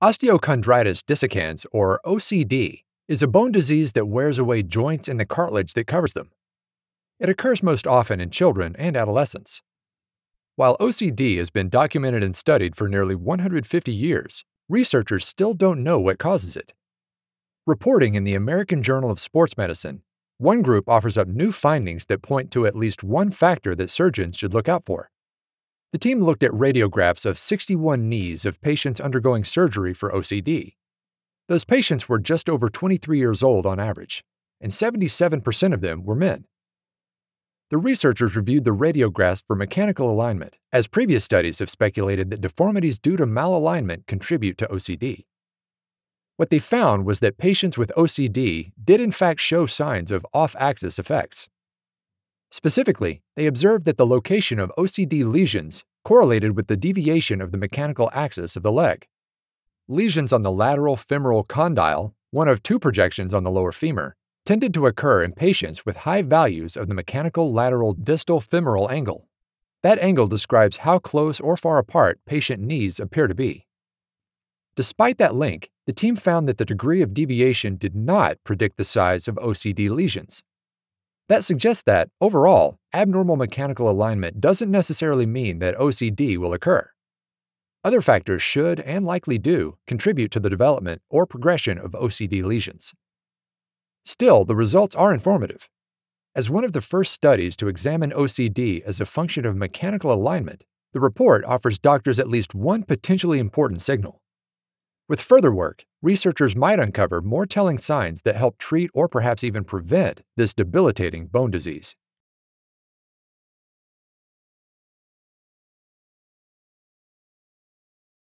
Osteochondritis dissecans, or OCD, is a bone disease that wears away joints and the cartilage that covers them. It occurs most often in children and adolescents. While OCD has been documented and studied for nearly 150 years, researchers still don't know what causes it. Reporting in the American Journal of Sports Medicine, one group offers up new findings that point to at least one factor that surgeons should look out for. The team looked at radiographs of 61 knees of patients undergoing surgery for OCD. Those patients were just over 23 years old on average, and 77% of them were men. The researchers reviewed the radiographs for mechanical alignment, as previous studies have speculated that deformities due to malalignment contribute to OCD. What they found was that patients with OCD did in fact show signs of off-axis effects. Specifically, they observed that the location of OCD lesions correlated with the deviation of the mechanical axis of the leg. Lesions on the lateral femoral condyle, one of two projections on the lower femur, tended to occur in patients with high values of the mechanical lateral distal femoral angle. That angle describes how close or far apart patient knees appear to be. Despite that link, the team found that the degree of deviation did not predict the size of OCD lesions. That suggests that, overall, abnormal mechanical alignment doesn't necessarily mean that OCD will occur. Other factors should, and likely do, contribute to the development or progression of OCD lesions. Still, the results are informative. As one of the first studies to examine OCD as a function of mechanical alignment, the report offers doctors at least one potentially important signal. With further work, researchers might uncover more telling signs that help treat or perhaps even prevent this debilitating bone disease.